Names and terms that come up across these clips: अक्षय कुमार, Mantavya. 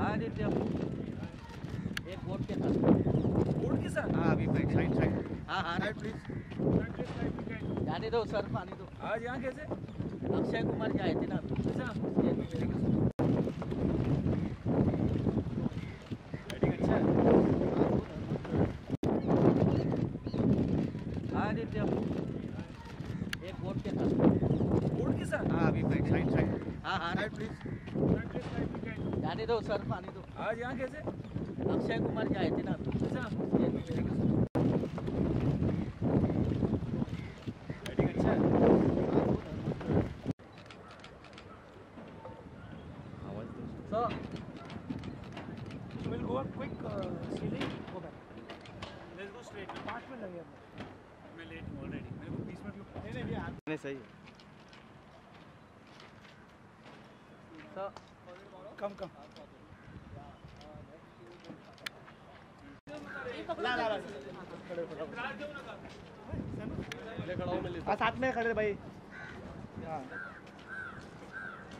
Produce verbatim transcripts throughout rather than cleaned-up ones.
एक बोर्ड के साथ बोर्ड के साथ हाँ अभी साइड साइड हाँ हाँ राइट प्लीज जाने दो सर पानी दो। आज यहाँ कैसे अक्षय कुमार के आए थे ना अच्छा एक बोर्ड के साथ बोर्ड के साथ हाँ अभी साइड साइड हाँ हाँ राइट प्लीज जाने दो सर पानी दो। आज यहाँ कैसे अक्षय कुमार के आए थे ना अच्छा sir will go quick ceiling go back let's go straight पाँच मिनट लगेगा मैं लेट ऑलरेडी मेरे को बीस मिनट नहीं नहीं भैया नहीं सही है सर कम कम ला ला ला खड़े खड़े ले खड़ा हूं मैं ले साथ में खड़े भाई हां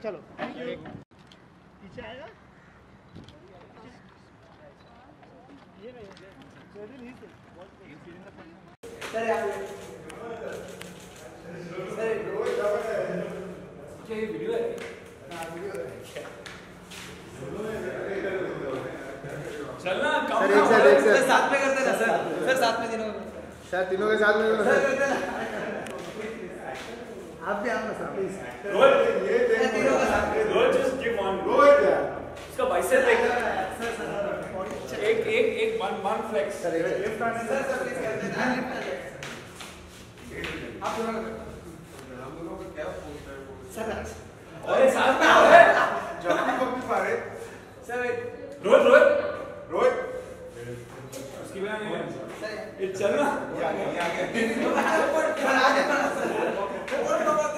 चलो थैंक यू पीछे आएगा ये नहीं जल्दी नहीं से बहुत इंसिडेंट का सर सर क्या ये वीडियो है चलना सर एक साथ एक साथ साथ में करते ना सर सर साथ में तीनों सर तीनों के साथ में आप भी आप साथ में रोहित ये देखो तीनों के साथ Rohit just give on Rohit इसका बाइसेप देख सर सर एक एक एक one one flex sir left hand sir sir please करते हैं लेफ्ट आप लोगों को क्या पूछता है सर और साथ में आओ है जल्दी कॉपी मारे सर रोहित रोहित रोहित उसकी बिना नहीं सर ये चल ना आगे आगे पर आ जाना सर और